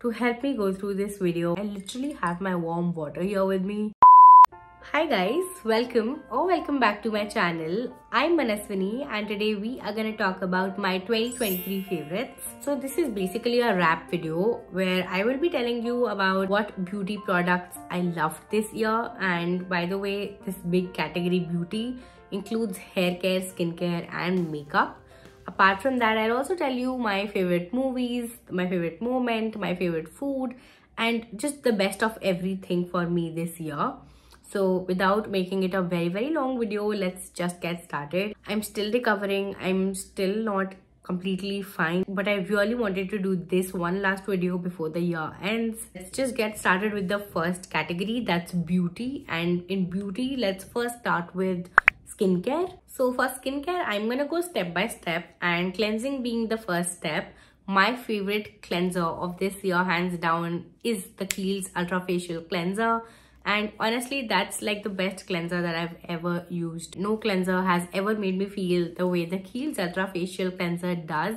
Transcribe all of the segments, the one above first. to help me go through this video. I literally have my warm water here with me. Hi guys, welcome or welcome back to my channel. I'm Manaswini and today we are gonna talk about my 2023 favorites. So this is basically a wrap video where I will be telling you about what beauty products I loved this year. And by the way, this big category beauty includes hair care, skincare and makeup. Apart from that, I'll also tell you my favorite movies, my favorite moment, my favorite food and just the best of everything for me this year. So without making it a very long video, let's just get started. I'm still recovering. I'm still not completely fine, but I really wanted to do this one last video before the year ends. Let's just get started with the first category, that's beauty. And in beauty, let's first start with skincare. So for skincare, I'm gonna go step by step and cleansing being the first step. My favorite cleanser of this year, hands down, is the Kiehl's Ultra Facial Cleanser. And honestly, that's like the best cleanser that I've ever used. No cleanser has ever made me feel the way the Kiehl's Ultra Facial Cleanser does.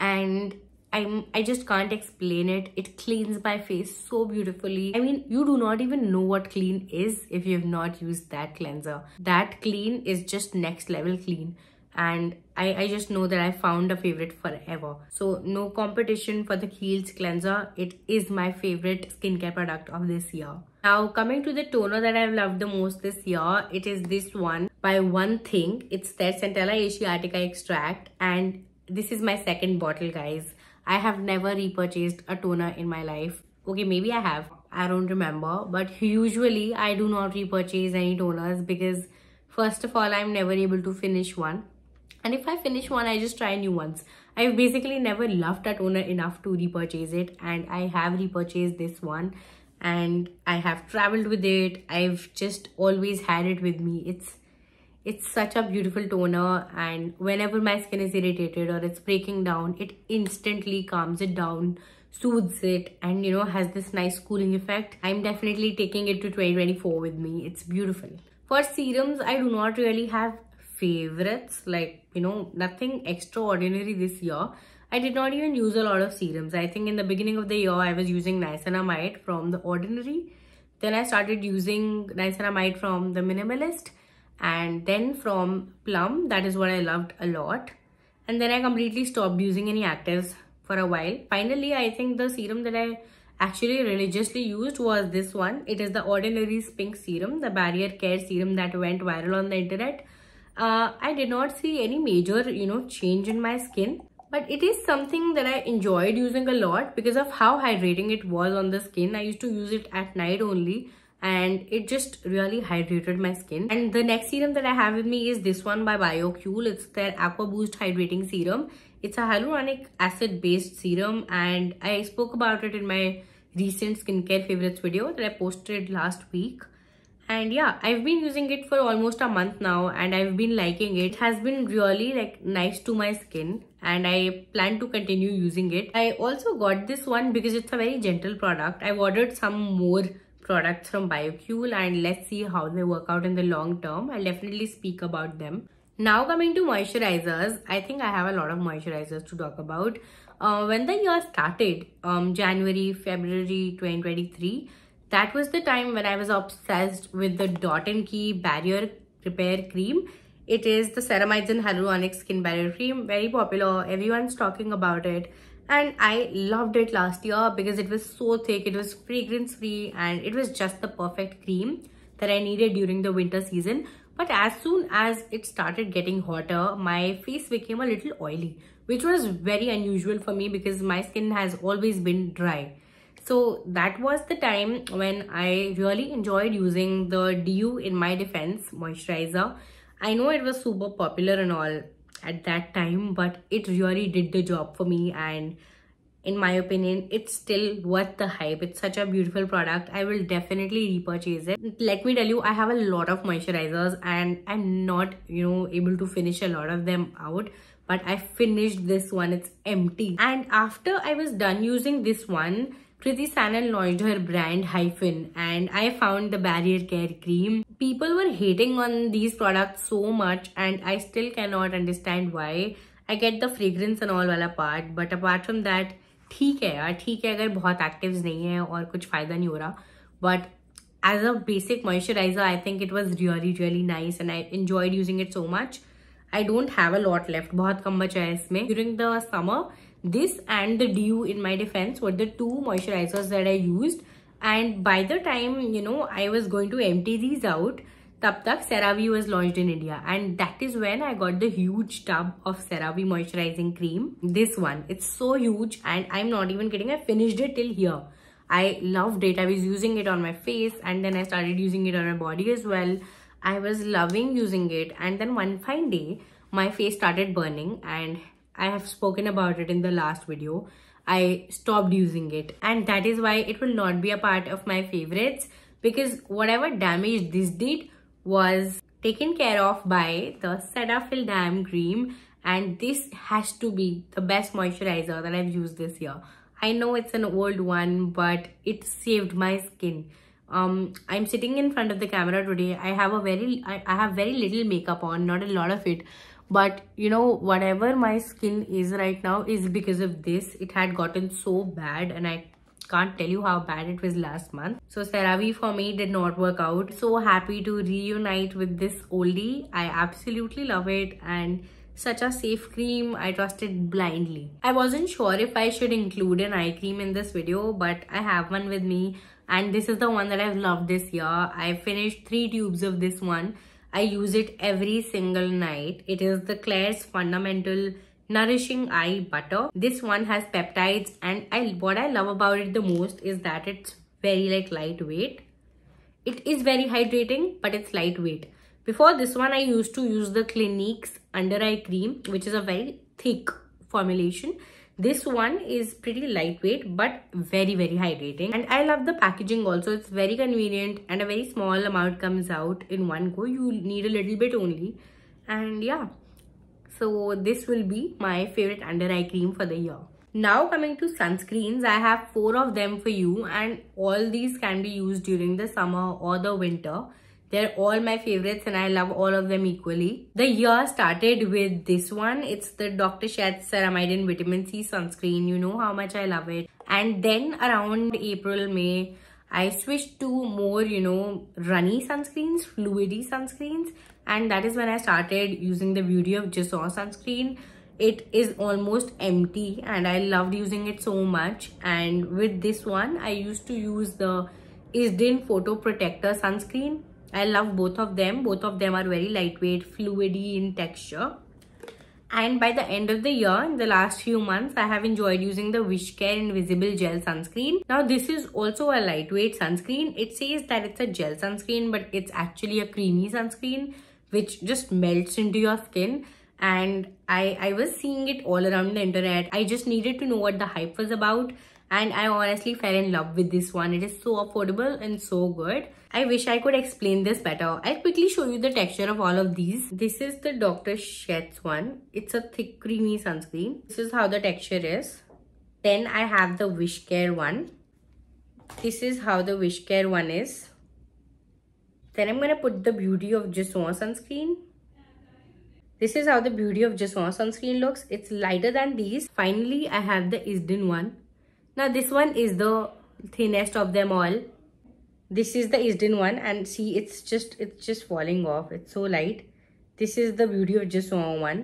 And I just can't explain it. It cleans my face so beautifully. I mean, you do not even know what clean is if you've not used that cleanser. That clean is just next level clean. And I just know that I found a favorite forever. So no competition for the Kiehl's cleanser. It is my favorite skincare product of this year. Now coming to the toner that I've loved the most this year, it is this one by One Thing. It's their Centella Asiatica extract and this is my second bottle, guys. I have never repurchased a toner in my life. Okay, maybe I have. I don't remember, but usually I do not repurchase any toners because first of all, I'm never able to finish one. And if I finish one, I just try new ones. I've basically never loved that toner enough to repurchase it. And I have repurchased this one. And I have traveled with it. I've just always had it with me. It's such a beautiful toner. And whenever my skin is irritated or it's breaking down, it instantly calms it down, soothes it and, you know, has this nice cooling effect. I'm definitely taking it to 2024 with me. It's beautiful. For serums, I do not really have favorites, like, you know, nothing extraordinary this year. I did not even use a lot of serums. I think in the beginning of the year, I was using niacinamide from The Ordinary. Then I started using niacinamide from The Minimalist. And then from Plum, that is what I loved a lot. And then I completely stopped using any actives for a while. Finally, I think the serum that I actually religiously used was this one. It is The Ordinary's Pink Serum, the barrier care serum that went viral on the internet. I did not see any major, you know, change in my skin, but it is something that I enjoyed using a lot because of how hydrating it was on the skin. I used to use it at night only and it just really hydrated my skin. And the next serum that I have with me is this one by Biocule. It's their Aqua Boost Hydrating Serum. It's a hyaluronic acid based serum and I spoke about it in my recent skincare favorites video that I posted last week. And yeah, I've been using it for almost a month now and I've been liking it. It has been really like nice to my skin and I plan to continue using it. I also got this one because it's a very gentle product. I've ordered some more products from Biocule and let's see how they work out in the long term. I'll definitely speak about them. Now coming to moisturizers, I think I have a lot of moisturizers to talk about. When the year started, January, February 2023, that was the time when I was obsessed with the Dot & Key Barrier Repair Cream. It is the Ceramides and Hyaluronic Skin Barrier Cream. Very popular. Everyone's talking about it. And I loved it last year because it was so thick. It was fragrance free and it was just the perfect cream that I needed during the winter season. But as soon as it started getting hotter, my face became a little oily, which was very unusual for me because my skin has always been dry. So that was the time when I really enjoyed using the D'you In My Defense moisturizer. I know it was super popular and all at that time, but it really did the job for me. And in my opinion, it's still worth the hype. It's such a beautiful product. I will definitely repurchase it. Let me tell you, I have a lot of moisturizers and I'm not, you know, able to finish a lot of them out. But I finished this one. It's empty. And after I was done using this one, Kriti Sanon launched her brand Hyphen and I found the barrier care cream. People were hating on these products so much and I still cannot understand why. I get the fragrance and all apart, but apart from that, ठीक है यार, ठीक है अगर बहुत actives नहीं है और कुछ फ़ायदा नहीं हो रहा, but as a basic moisturiser I think it was really really nice and I enjoyed using it so much. I don't have a lot left, बहुत कम बचा है इसमें. During the summer, this and the D'you in my defense were the two moisturizers that I used, and by the time you know I was going to empty these out, तब तक CeraVe was launched in India, and that is when I got the huge tub of CeraVe moisturizing cream. This one, it's so huge, and I'm not even kidding. I finished it till here. I loved it. I was using it on my face, and then I started using it on my body as well. I was loving using it, and then one fine day my face started burning, and I have spoken about it in the last video. I stopped using it, and that is why it will not be a part of my favorites, because whatever damage this did was taken care of by the Cetaphil Damn cream, and this has to be the best moisturizer that I've used this year. I know it's an old one, but it saved my skin. I'm sitting in front of the camera today. I have very little makeup on, not a lot of it, but you know whatever my skin is right now is because of this. It had gotten so bad, and I can't tell you how bad it was last month. So CeraVe for me did not work out. So happy to reunite with this oldie. I absolutely love it, and such a safe cream. I trusted blindly. I wasn't sure if I should include an eye cream in this video, but I have one with me. And this is the one that I've loved this year. I finished 3 tubes of this one. I use it every single night. It is the Klairs Fundamental Nourishing Eye Butter. This one has peptides, and what I love about it the most is that it's very lightweight. It is very hydrating, but it's lightweight. Before this one, I used to use the Clinique's Under Eye Cream, which is a very thick formulation. This one is pretty lightweight but very hydrating, and I love the packaging also. It's very convenient, and a very small amount comes out in one go. You need a little bit only, and yeah, so this will be my favorite under eye cream for the year. Now coming to sunscreens, I have 4 of them for you, and all these can be used during the summer or the winter. They're all my favorites, and I love all of them equally. The year started with this one. It's the Dr. Sheth Ceramidin Vitamin C sunscreen. You know how much I love it. And then around April, May, I switched to more, you know, runny sunscreens, fluidy sunscreens. And that is when I started using the Beauty of Joseon sunscreen. It is almost empty, and I loved using it so much. And with this one, I used to use the Isdin Photo Protector sunscreen. I love both of them. Both of them are very lightweight, fluidy in texture. And by the end of the year, in the last few months, I have enjoyed using the Wishcare Invisible Gel Sunscreen. Now, this is also a lightweight sunscreen. It says that it's a gel sunscreen, but it's actually a creamy sunscreen, which just melts into your skin. And I was seeing it all around the internet. I just needed to know what the hype was about. And I honestly fell in love with this one. It is so affordable and so good. I wish I could explain this better. I'll quickly show you the texture of all of these. This is the Dr. Sheth's one. It's a thick, creamy sunscreen. This is how the texture is. Then I have the Wishcare one. This is how the Wishcare one is. Then I'm gonna put the Beauty of Joseon sunscreen. This is how the Beauty of Joseon sunscreen looks. It's lighter than these. Finally, I have the Isdin one. Now this one is the thinnest of them all. This is the Isdin one, and see, it's just falling off. It's so light. This is the Beauty of Joseon one.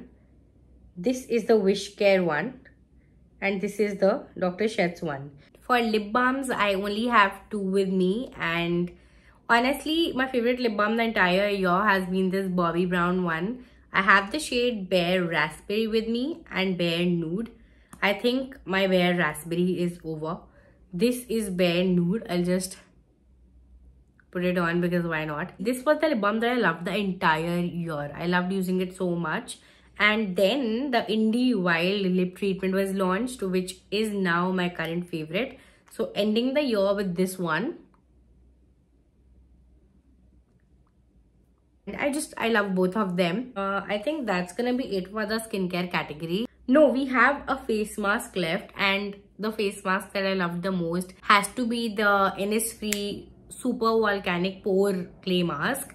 This is the Wishcare one, and this is the Dr. Sheth's one. For lip balms, I only have 2 with me, and honestly, my favorite lip balm the entire year has been this Bobbi Brown one. I have the shade Bare Raspberry with me and Bare Nude. I think my Bare Raspberry is over. This is Bare Nude. I'll just put it on because why not. This was the lip balm that I loved the entire year. I loved using it so much. And then the Indie Wild lip treatment was launched, which is now my current favorite. So ending the year with this one. And I love both of them. I think that's gonna be it for the skincare category. No, we have a face mask left, and the face mask that I love the most has to be the Innisfree Super Volcanic Pore Clay Mask.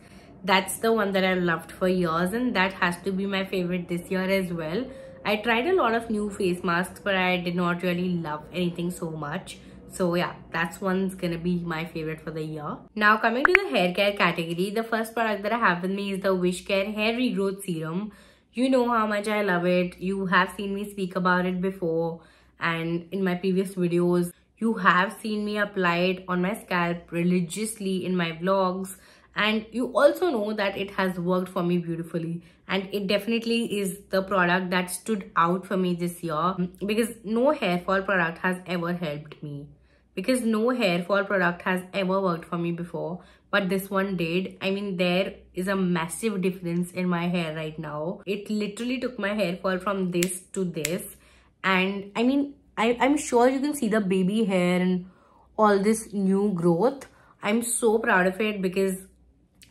That's the one that I've loved for years, and that has to be my favorite this year as well. I tried a lot of new face masks, but I did not really love anything so much. So yeah, that's one's gonna be my favorite for the year. Now coming to the hair care category, the first product that I have with me is the Wishcare Hair Regrowth Serum. You know how much I love it. You have seen me speak about it before, and in my previous videos, you have seen me apply it on my scalp religiously in my vlogs. And you also know that it has worked for me beautifully, and it definitely is the product that stood out for me this year, because no hair fall product has ever helped me, because no hair fall product has ever worked for me before, but this one did. I mean, there is a massive difference in my hair right now. It literally took my hair fall from this to this, and I mean, I'm sure you can see the baby hair and all this new growth. I'm so proud of it because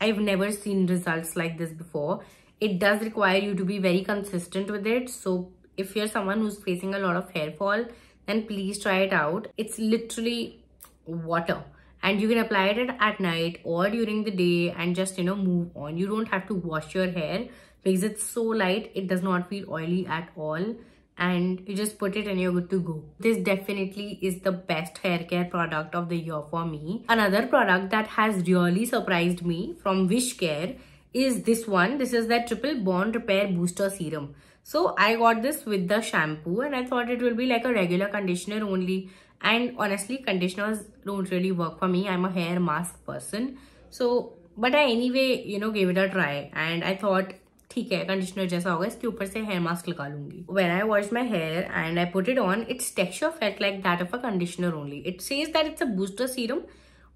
I've never seen results like this before. It does require you to be very consistent with it. So if you're someone who's facing a lot of hair fall, then please try it out. It's literally water, and you can apply it at night or during the day and just, you know, move on. You don't have to wash your hair because it's so light. It does not feel oily at all, and you just put it and you're good to go. This definitely is the best hair care product of the year for me. Another product that has really surprised me from Wishcare is this one. This is their Triple Bond Repair Booster Serum. So I got this with the shampoo, and I thought it will be like a regular conditioner only. And honestly, conditioners don't really work for me. I'm a hair mask person. So, but I anyway, you know, gave it a try, and I thought, ठीक है, conditioner जैसा होगा, इसके ऊपर से hair mask लगा लूंगी. When I washed my hair and I put it on, its texture felt like that of a conditioner only. It says that it's a booster serum,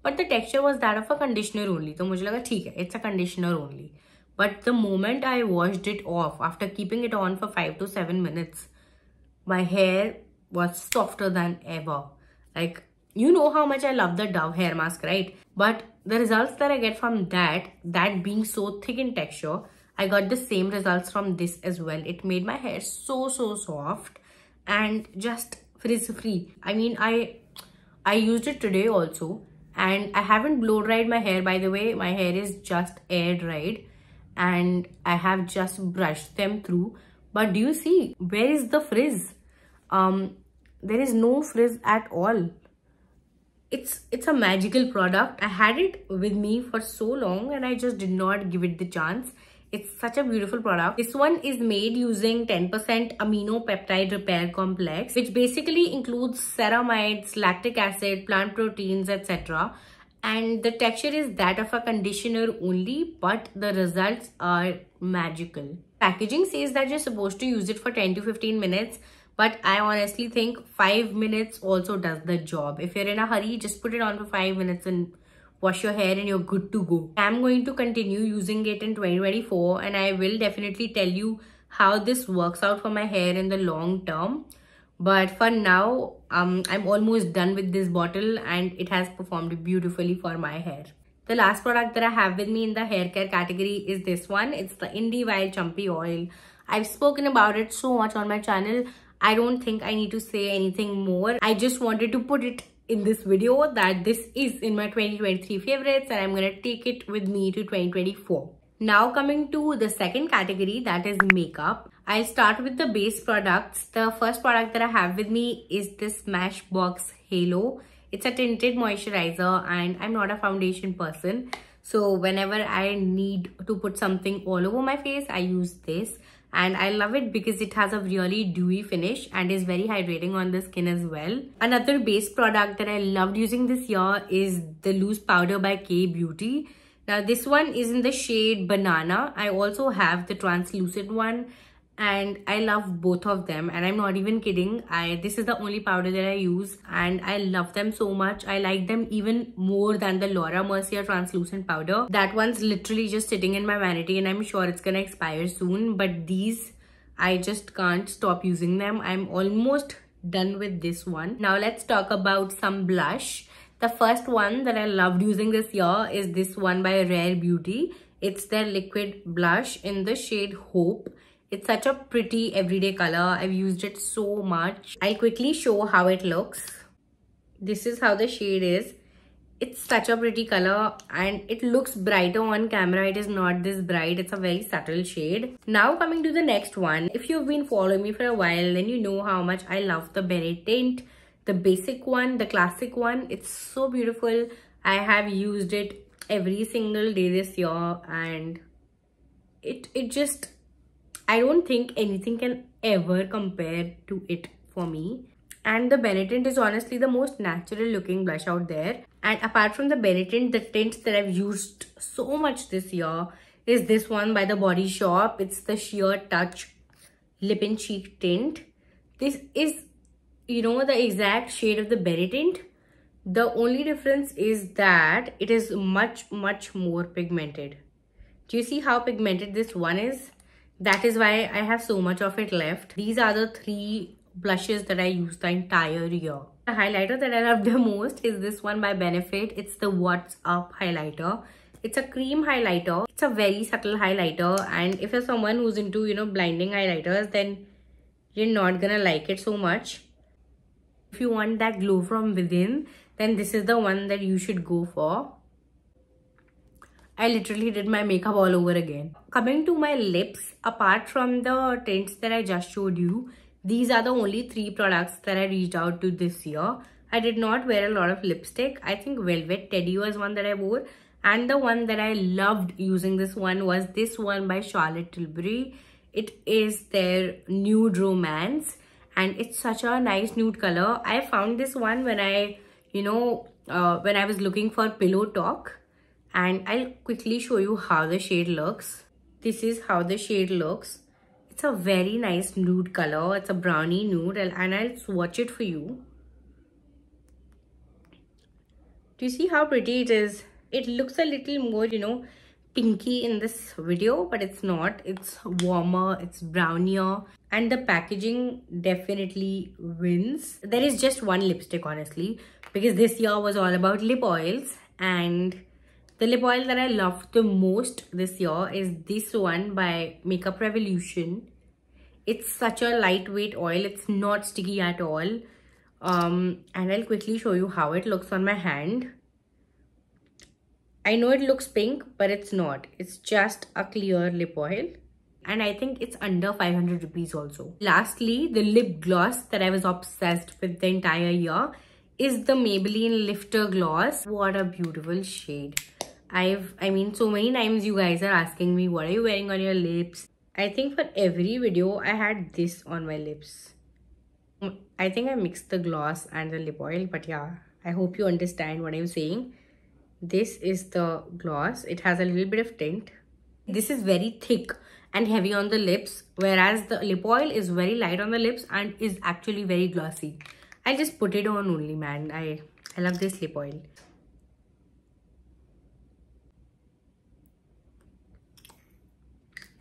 but the texture was that of a conditioner only. तो मुझे लगा ठीक है, it's a conditioner only. But the moment I washed it off after keeping it on for 5 to 7 minutes, my hair was softer than ever. Like, you know how much I love the Dove hair mask, right? But the results that I get from that being so thick in texture, I got the same results from this as well. It made my hair so soft and just frizz free. I mean, I used it today also, and I haven't blow dried my hair, by the way. My hair is just air dried, and I have just brushed them through. But do you see where is the frizz? There is no frizz at all. It's a magical product. I had it with me for so long, and I just did not give it the chance. It's such a beautiful product. This one is made using 10% amino peptide repair complex, which basically includes ceramides, lactic acid, plant proteins, etc. And the texture is that of a conditioner only, but the results are magical. Packaging says that you're supposed to use it for 10 to 15 minutes, but I honestly think 5 minutes also does the job. If you're in a hurry, just put it on for 5 minutes and wash your hair and you're good to go. I'm going to continue using it in 2024, and I will definitely tell you how this works out for my hair in the long term. But for now, I'm almost done with this bottle, and it has performed beautifully for my hair. The last product that I have with me in the hair care category is this one. It's the Indie Wild Chumpy Oil. I've spoken about it so much on my channel. I don't think I need to say anything more. I just wanted to put it in this video that this is in my 2023 favorites, and I'm gonna take it with me to 2024. Now coming to the second category, that is makeup. I'll start with the base products. The first product that I have with me is this Smashbox Halo. It's a tinted moisturizer, and I'm not a foundation person, so whenever I need to put something all over my face, I use this. And I love it because it has a really dewy finish and is very hydrating on the skin as well. Another base product that I loved using this year is the loose powder by K Beauty. Now this one is in the shade Banana. I also have the translucent one, and I love both of them, and I'm not even kidding. This is the only powder that I use, and I love them so much. I like them even more than the Laura Mercier translucent powder. That one's literally just sitting in my vanity, and I'm sure it's gonna expire soon, but these, I just can't stop using them. I'm almost done with this one. Now let's talk about some blush. The first one that I loved using this year is this one by Rare Beauty. It's their liquid blush in the shade Hope. It's such a pretty everyday color. I've used it so much. I'll quickly show how it looks. This is how the shade is. It's such a pretty color and it looks brighter on camera. It is not this bright. It's a very subtle shade. Now coming to the next one. If you've been following me for a while, then you know how much I love the Benetint, the basic one, the classic one. It's so beautiful. I have used it every single day this year, and it just, I don't think anything can ever compare to it for me. And the Benetint is honestly the most natural looking blush out there. And apart from the Benetint, the tint that I've used so much this year is this one by the Body Shop. It's the Sheer Touch Lip and Cheek Tint. This is, you know, the exact shade of the Benetint. The only difference is that it is much more pigmented. Do you see how pigmented this one is? That is why I have so much of it left. These are the three blushes that I use the entire year. The highlighter that I love the most is this one by Benefit. It's the What's Up highlighter. It's a cream highlighter. It's a very subtle highlighter, and if you're someone who's into, you know, blinding highlighters, then you're not gonna like it so much. If you want that glow from within, then this is the one that you should go for. I literally did my makeup all over again. Coming to my lips, apart from the tints that I just showed you, these are the only three products that I reached out to this year. I did not wear a lot of lipstick. I think Velvet Teddy was one that I wore. And the one that I loved using this one was this one by Charlotte Tilbury. It is their Nude Romance. And it's such a nice nude color. I found this one when I, you know, when I was looking for Pillow Talk. And I'll quickly show you how the shade looks. This is how the shade looks. It's a very nice nude color. It's a brownie nude, and I'll swatch it for you. Do you see how pretty it is? It looks a little more, you know, pinky in this video, but it's not. It's warmer, it's brownier, and the packaging definitely wins. There is just one lipstick, honestly, because this year was all about lip oils, and the lip oil that I love the most this year is this one by Makeup Revolution. It's such a lightweight oil. It's not sticky at all. And I'll quickly show you how it looks on my hand. I know it looks pink, but it's not. It's just a clear lip oil. And I think it's under 500 rupees also. Lastly, the lip gloss that I was obsessed with the entire year is the Maybelline Lifter Gloss. What a beautiful shade. I mean, so many times you guys are asking me, what are you wearing on your lips? I think for every video, I had this on my lips. I think I mixed the gloss and the lip oil, but yeah, I hope you understand what I'm saying. This is the gloss. It has a little bit of tint. This is very thick and heavy on the lips, whereas the lip oil is very light on the lips and is actually very glossy. I just put it on only, man. I love this lip oil.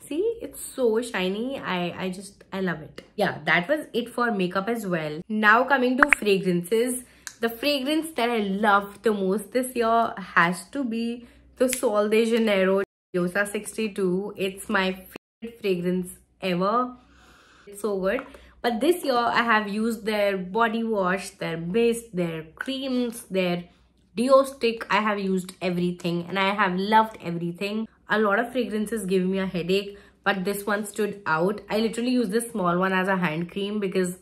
See, it's so shiny. I love it. Yeah, that was it for makeup as well. Now coming to fragrances. The fragrance that I loved the most this year has to be the Sol de Janeiro Diosa 62. It's my favorite fragrance ever. It's so good. But this year, I have used their body wash, their base, their creams, their deo stick. I have used everything and I have loved everything. A lot of fragrances give me a headache, but this one stood out. I literally use this small one as a hand cream because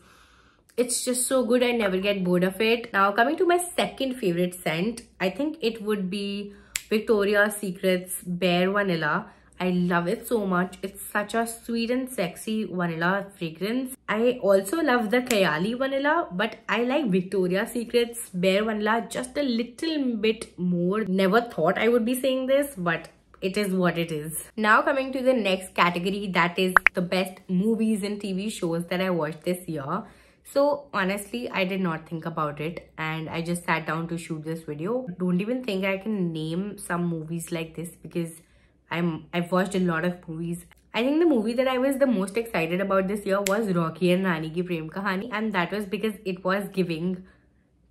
it's just so good. I never get bored of it. Now coming to my second favorite scent, I think it would be Victoria's Secret's Bare Vanilla. I love it so much. It's such a sweet and sexy vanilla fragrance. I also love the Khayali vanilla, but I like Victoria's Secret's Bare Vanilla just a little bit more. Never thought I would be saying this, but it is what it is. Now coming to the next category, that is the best movies and TV shows that I watched this year. So honestly, I did not think about it and I just sat down to shoot this video. Don't even think I can name some movies like this because I've watched a lot of movies. I think the movie that I was the most excited about this year was Rocky and Rani Ki Prem Kahani, and that was because it was giving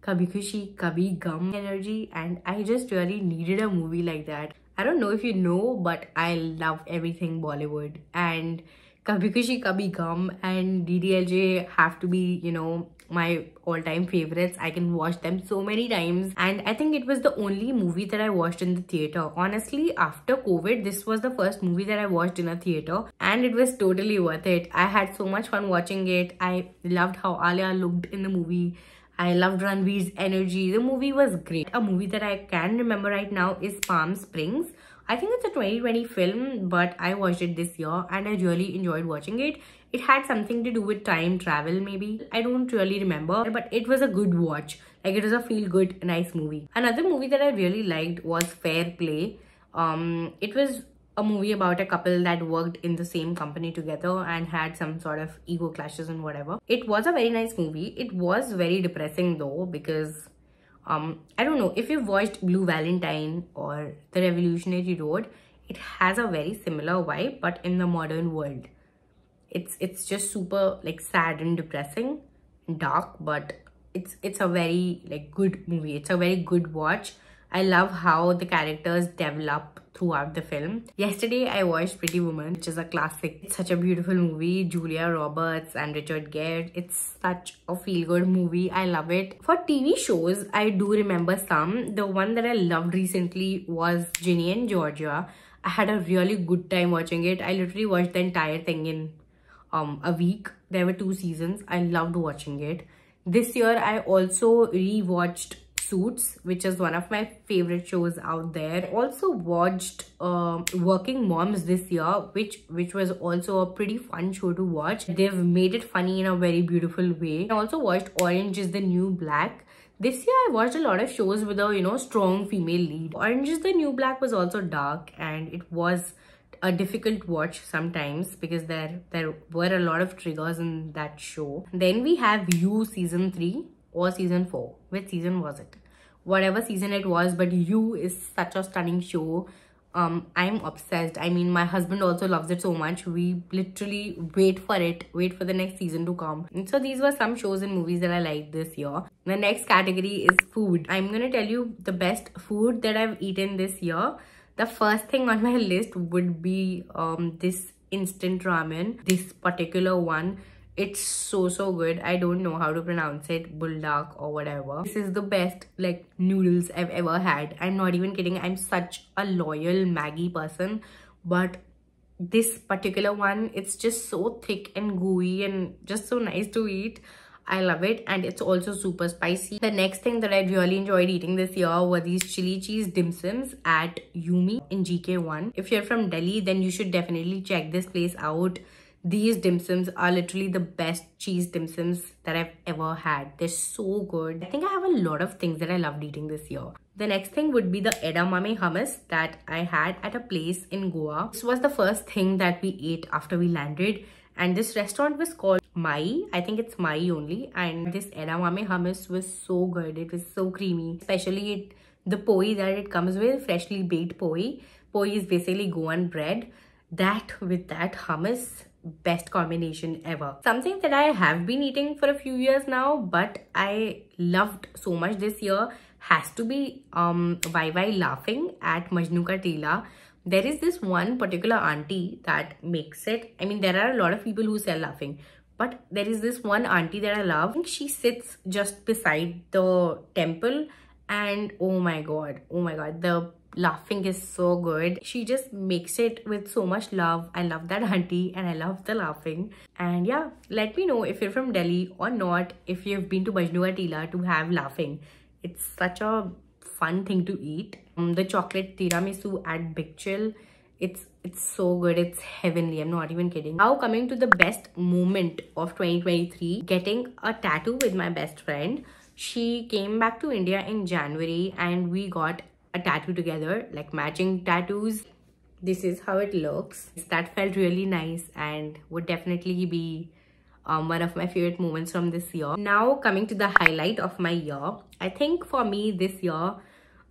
Kabhi Khushi Kabhi Gham energy, and I just really needed a movie like that. I don't know if you know, but I love everything Bollywood, and Kabhi Khushi Kabhi Gham and DDLJ have to be, you know, my all-time favorites. I can watch them so many times, and I think it was the only movie that I watched in the theater. Honestly, after COVID, this was the first movie that I watched in a theater, and it was totally worth it. I had so much fun watching it. I loved how Alia looked in the movie. I loved Ranveer's energy. The movie was great. A movie that I can remember right now is Palm Springs. I think it's a 2020 film, but I watched it this year and I really enjoyed watching it. It had something to do with time travel maybe. I don't really remember, but it was a good watch. Like, it was a feel-good, nice movie. Another movie that I really liked was Fair Play. It was a movie about a couple that worked in the same company together and had some sort of ego clashes and whatever. It was a very nice movie. It was very depressing though, because I don't know if you've watched Blue Valentine or The Revolutionary Road. It has a very similar vibe, but in the modern world. It's just super like sad and depressing and dark, but it's a very like good movie. It's a very good watch. I love how the characters develop throughout the film. Yesterday, I watched Pretty Woman, which is a classic. It's such a beautiful movie. Julia Roberts and Richard Gere. It's such a feel-good movie. I love it. For TV shows, I do remember some. The one that I loved recently was Ginny and Georgia. I had a really good time watching it. I literally watched the entire thing in a week. There were 2 seasons. I loved watching it. This year, I also re-watched Suits, which is one of my favorite shows out there. Also watched Working Moms this year, which was also a pretty fun show to watch. They've made it funny in a very beautiful way. I also watched Orange is the New Black. This year I watched a lot of shows with a, you know, strong female lead. Orange is the New Black was also dark, and it was a difficult watch sometimes because there were a lot of triggers in that show. Then we have You season 3. Or season 4. Which season was it? Whatever season it was, but You is such a stunning show. I'm obsessed. I mean, my husband also loves it so much. We literally wait for the next season to come. And so these were some shows and movies that I liked this year. The next category is food. I'm gonna tell you the best food that I've eaten this year. The first thing on my list would be this instant ramen. This particular one. It's so good. I don't know how to pronounce it, buldak or whatever. This is the best like noodles I've ever had. I'm not even kidding. I'm such a loyal Maggie person, but this particular one, it's just so thick and gooey and just so nice to eat. I love it, and it's also super spicy. The next thing that I really enjoyed eating this year were these chili cheese dim sums at Yumi in GK1. If you're from Delhi, then you should definitely check this place out. These dim sums are literally the best cheese dim sums that I've ever had. They're so good. I think I have a lot of things that I loved eating this year. The next thing would be the edamame hummus that I had at a place in Goa. This was the first thing that we ate after we landed. And this restaurant was called Mai. I think it's Mai only. And this edamame hummus was so good. It was so creamy. Especially the poi that it comes with, freshly baked poi. Poi is basically Goan bread. That with that hummus. Best combination ever. Something that I have been eating for a few years now, but I loved so much this year has to be YY Laughing at Majnu Ka Tela. There is this one particular auntie that makes it. I mean, there are a lot of people who sell laughing, but there is this one auntie that I love. She sits just beside the temple, and oh my god, the laughing is so good. She just makes it with so much love. I love that auntie, and I love the laughing. And yeah, let me know if you're from Delhi or not, if you've been to Majnu Ka Tela to have laughing. It's such a fun thing to eat. The chocolate tiramisu at Big Chill, it's so good. It's heavenly. I'm not even kidding. Now coming to the best moment of 2023, getting a tattoo with my best friend. She came back to India in January, and we got a tattoo together, like matching tattoos. This is how it looks. That felt really nice and would definitely be one of my favorite moments from this year. Now coming to the highlight of my year, I think for me this year,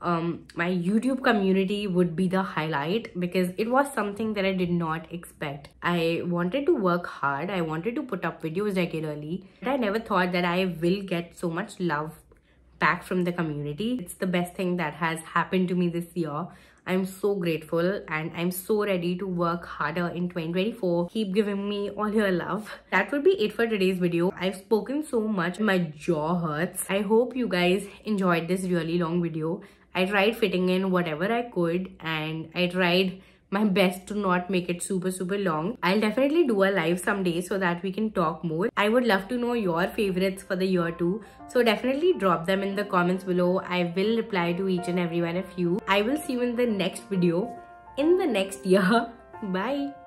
my YouTube community would be the highlight, because it was something that I did not expect. I wanted to work hard. I wanted to put up videos regularly, but I never thought that I will get so much love back from the community. It's the best thing that has happened to me this year. I'm so grateful and I'm so ready to work harder in 2024. Keep giving me all your love. That would be it for today's video. I've spoken so much, my jaw hurts. I hope you guys enjoyed this really long video. I tried fitting in whatever I could and I tried my best to not make it super long. I'll definitely do a live someday so that we can talk more. I would love to know your favorites for the year too. So definitely drop them in the comments below. I will reply to each and every one of you. I will see you in the next video, in the next year. Bye.